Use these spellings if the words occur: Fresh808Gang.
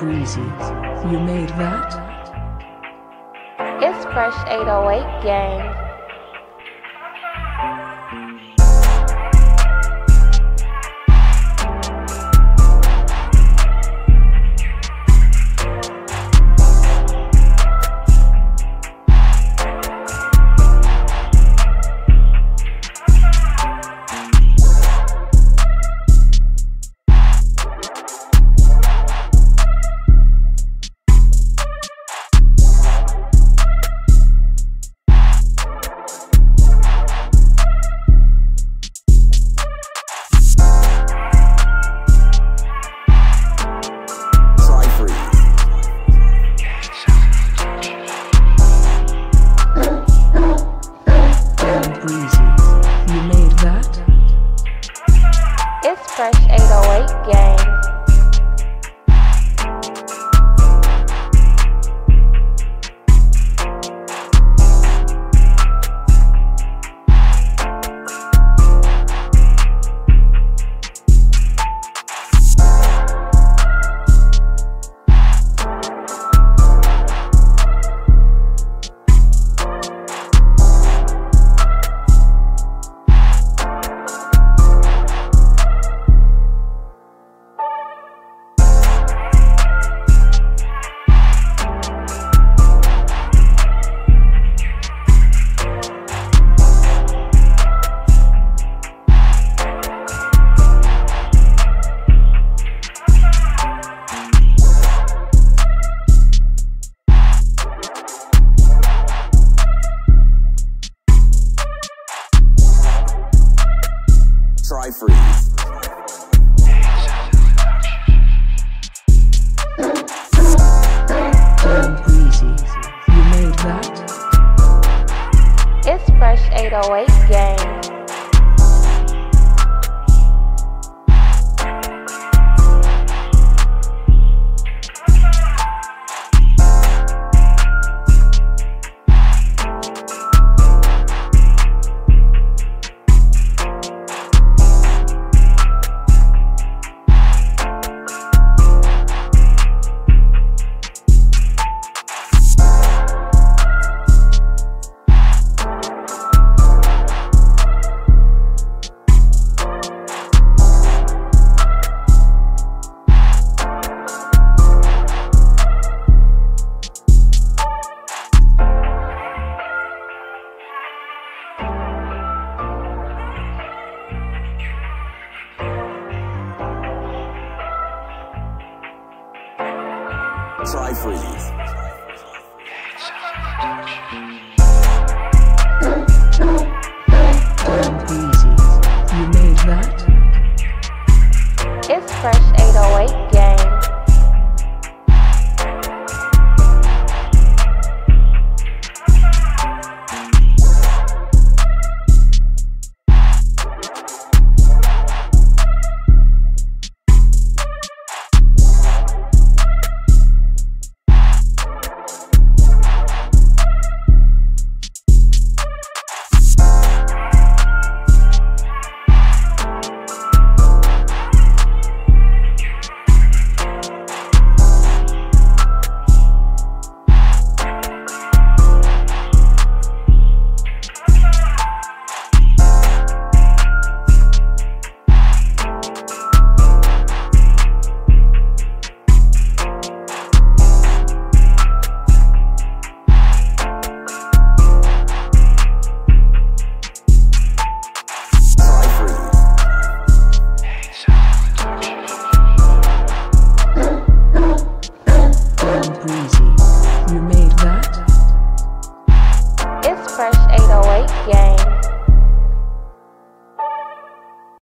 Breezy. You made that? It's Fresh 808 Gang. Fresh 808 Gang. Try free. Breezy. You made that? It's Fresh 808 Gang. Try free. Breezy. You made that? It's Fresh 808 Gang. Fresh 808 Gang.